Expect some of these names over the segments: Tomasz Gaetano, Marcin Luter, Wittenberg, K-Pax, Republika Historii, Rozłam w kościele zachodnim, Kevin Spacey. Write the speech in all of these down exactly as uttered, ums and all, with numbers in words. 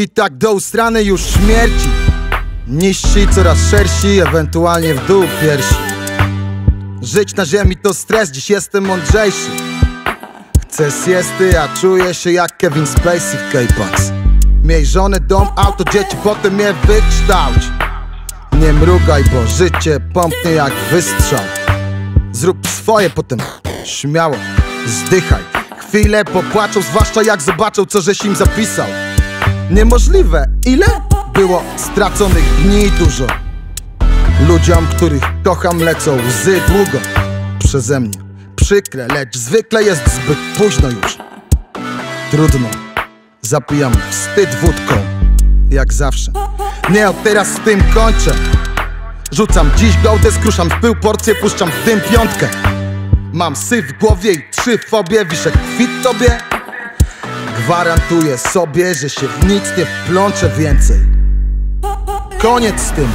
I tak do ustrany już śmierci. Niżsi, coraz szersi, ewentualnie w dół piersi. Żyć na ziemi to stres, dziś jestem mądrzejszy. Chcę siesty, a czuję się jak Kevin Spacey w K-Pax. Miej żonę, dom, auto, dzieci, potem je wykształć. Nie mrugaj, bo życie pompnie jak wystrzał. Zrób swoje, potem śmiało zdychaj. Chwilę popłaczą, zwłaszcza jak zobaczą, co żeś im zapisał. Niemożliwe, ile było straconych dni dużo. Ludziom, których kocham, lecą łzy długo. Przeze mnie przykre, lecz zwykle jest zbyt późno już. Trudno, zapijam wstyd wódką, jak zawsze. Nie, od teraz z tym kończę. Rzucam dziś gołdę, skruszam w pył porcję, puszczam w dym piątkę. Mam syf w głowie i trzy fobie, wiszę kwit tobie. Gwarantuję sobie, że się w nic nie wplączę więcej. Koniec z tym.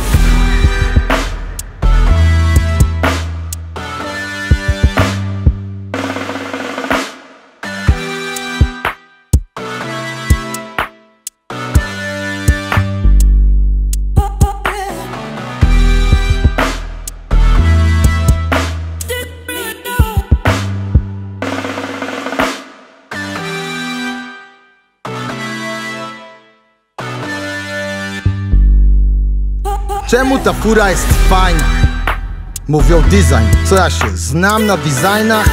Czemu ta fura jest fajna? Mówią design, co ja się znam na designach?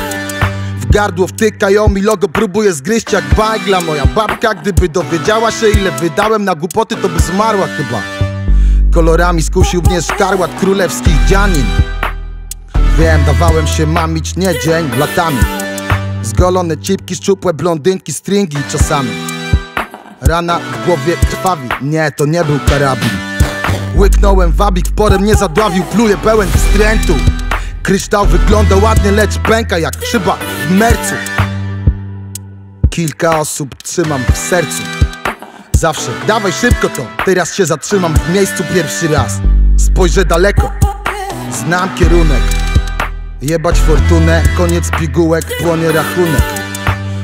W gardło wtykają mi logo, próbuję zgryźć jak bagla. Moja babka, gdyby dowiedziała się, ile wydałem na głupoty, to by zmarła chyba. Kolorami skusił mnie szkarłat królewskich dzianin. Wiem, dawałem się mamić nie dzień, latami. Zgolone cipki, szczupłe blondynki, stringi czasami. Rana w głowie krwawi, nie, to nie był karabin. Łyknąłem wabik, w porę mnie zadławił, pluje pełen wstrętu. Kryształ wygląda ładnie, lecz pęka jak szyba w mercu. Kilka osób trzymam w sercu. Zawsze dawaj szybko to, teraz się zatrzymam w miejscu pierwszy raz. Spojrzę daleko, znam kierunek. Jebać fortunę, koniec pigułek, płonie rachunek.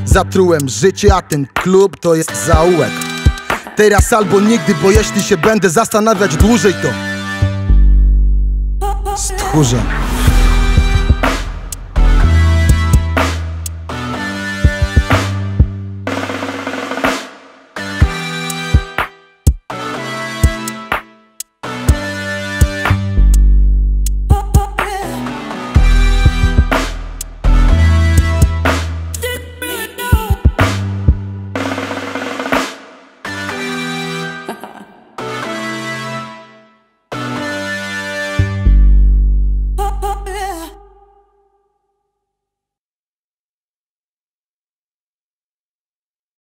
Zatrułem życie, a ten klub to jest zaułek. Teraz albo nigdy, bo jeśli się będę zastanawiać dłużej, to stchórzę.